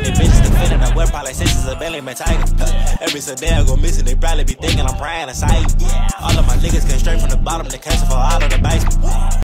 many bitches defending. I wear probably senses of belly, man, tiger. Every Sunday I go missing, they probably be thinking I'm Brian Asai. All of my niggas came straight from the bottom, they catching for all of the bikes.